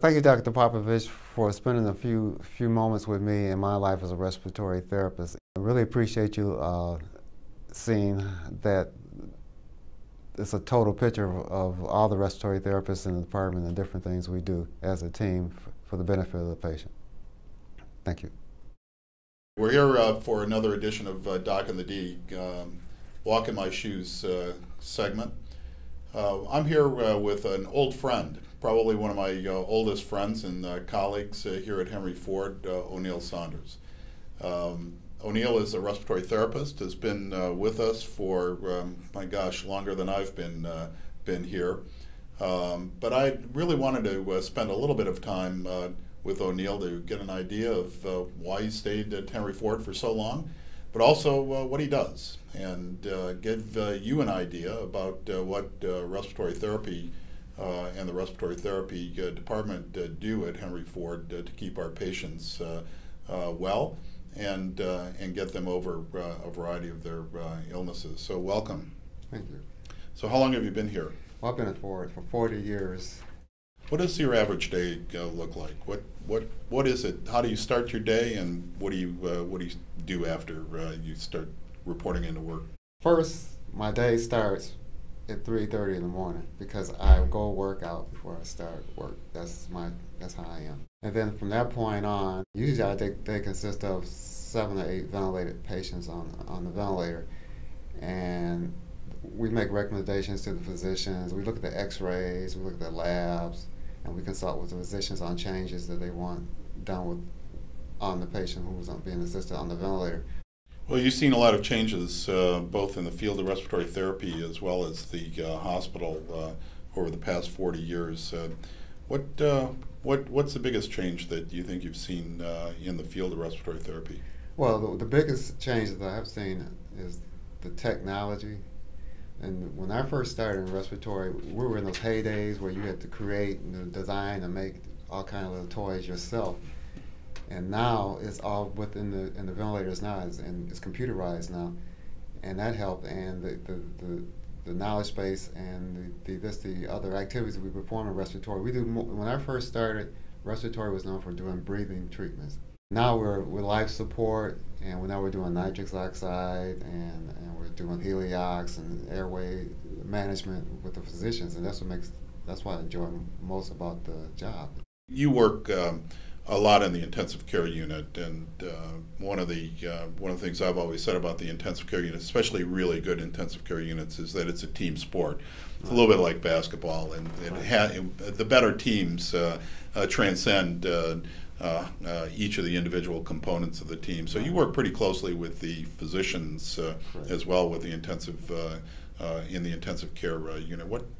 Thank you, Dr. Popovich, for spending a few moments with me in my life as a respiratory therapist. I really appreciate you seeing that it's a total picture of all the respiratory therapists in the department and different things we do as a team for the benefit of the patient. Thank you. We're here for another edition of Doc in the D, Walk in My Shoes segment. I'm here with an old friend, probably one of my oldest friends and colleagues here at Henry Ford, O'Neal Sanders. O'Neal is a respiratory therapist, has been with us for, my gosh, longer than I've been here. But I really wanted to spend a little bit of time with O'Neal to get an idea of why he stayed at Henry Ford for so long, but also what he does, and give you an idea about what respiratory therapy and the respiratory therapy department do at Henry Ford to keep our patients well and get them over a variety of their illnesses. So welcome. Thank you. So how long have you been here? Well, I've been at Ford for 40 years. What does your average day look like? What is it? How do you start your day, and what do you do after you start reporting into work? First, my day starts at 3:30 in the morning because I go work out before I start work. That's how I am. And then from that point on, usually they consist of 7 or 8 ventilated patients on the ventilator, and we make recommendations to the physicians. We look at the x-rays, we look at the labs, and we consult with the physicians on changes that they want done on the patient who was being assisted on the ventilator. Well, you've seen a lot of changes both in the field of respiratory therapy as well as the hospital over the past 40 years. What's the biggest change that you think you've seen in the field of respiratory therapy? Well, the biggest change that I have seen is the technology. And when I first started in respiratory, we were in those heydays where you had to create and design and make all kinds of little toys yourself. And now it's all within the ventilators now, and it's computerized now. And that helped, and the knowledge base and the other activities we perform in respiratory. When I first started, respiratory was known for doing breathing treatments. Now we're life support, and we're doing nitric oxide, and we're doing heliox and airway management with the physicians, and that's what I enjoy most about the job. You work a lot in the intensive care unit, and one of the things I've always said about the intensive care unit, especially really good intensive care units, is that it's a team sport. It's a little bit like basketball, and the better teams transcend each of the individual components of the team. So you work pretty closely with the physicians as well with the intensive in the intensive care unit. What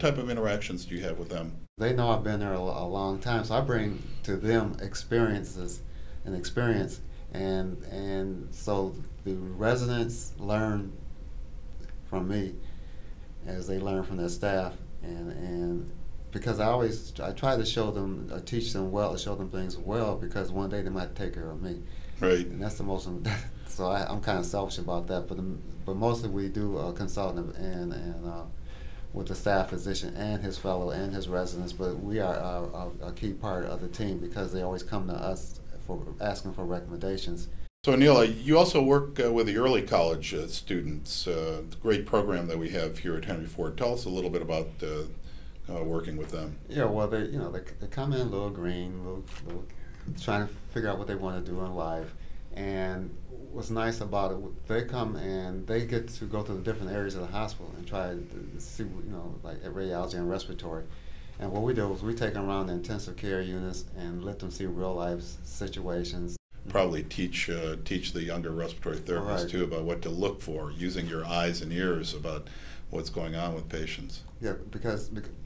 type of interactions do you have with them? They know I've been there a long time, so I bring to them experience, and so the residents learn from me as they learn from their staff, and because I try to show them, teach them well, show them things well, because one day they might take care of me. Right. And that's the most. So I'm kind of selfish about that, but mostly we do consulting and with the staff physician and his fellow and his residents. But we are a key part of the team because they always come to us for asking for recommendations. So O'Neal, you also work with the early college students. The great program that we have here at Henry Ford. Tell us a little bit about. Working with them. Yeah, well, they come in a little green, little trying to figure out what they want to do in life. And what's nice about it, they come and they get to go to the different areas of the hospital and try to see, like radiology and respiratory. And what we do is we take them around the intensive care units and let them see real life situations. Probably teach the younger respiratory therapists too about what to look for, using your eyes and ears about what's going on with patients. Yeah,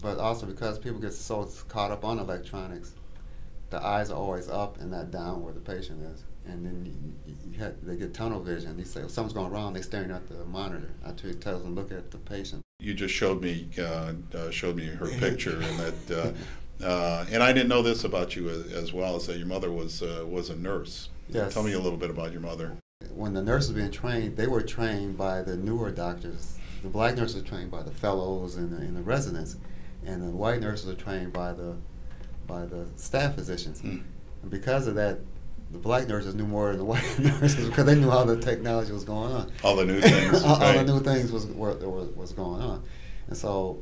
but also because people get so caught up on electronics, the eyes are always up and not down where the patient is, and then they get tunnel vision. They say, if something's going wrong, they're staring at the monitor. I tell them, look at the patient. You just showed me her picture, and that, and I didn't know this about you as well, is that your mother was a nurse. Yes. Tell me a little bit about your mother. When the nurses were being trained, they were trained by the newer doctors. The black nurses are trained by the fellows and the residents, and the white nurses are trained by the by the staff physicians. Mm. And because of that, the black nurses knew more than the white nurses because they knew how the technology was going on. All the new things. All the new things was going on. And so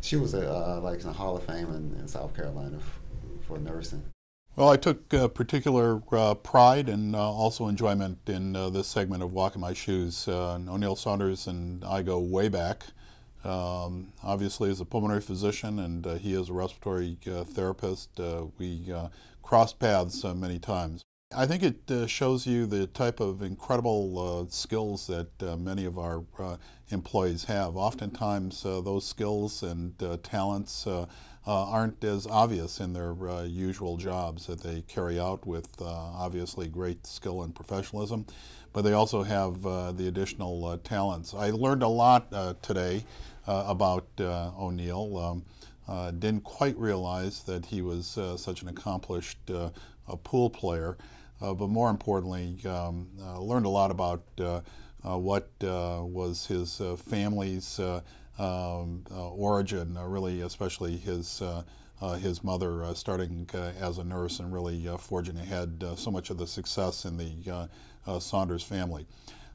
she was like in the Hall of Fame in South Carolina for nursing. Well, I took particular pride and also enjoyment in this segment of Walk in My Shoes. O'Neal Sanders and I go way back. Obviously, as a pulmonary physician, and he is a respiratory therapist, we crossed paths many times. I think it shows you the type of incredible skills that many of our employees have. Oftentimes, those skills and talents aren't as obvious in their usual jobs that they carry out with obviously great skill and professionalism, but they also have the additional talents. I learned a lot today about O'Neal. Didn't quite realize that he was such an accomplished pool player, but more importantly, learned a lot about what was his family's origin, really, especially his mother, starting as a nurse and really forging ahead so much of the success in the Sanders family.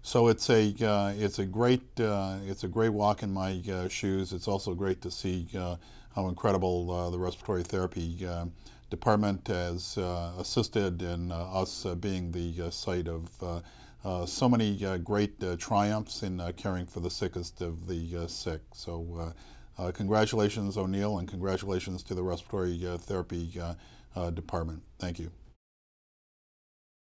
So it's a great walk in my shoes. It's also great to see how incredible the respiratory therapy department has assisted in us being the site of. So many great triumphs in caring for the sickest of the sick. So congratulations, O'Neal, and congratulations to the respiratory therapy department. Thank you.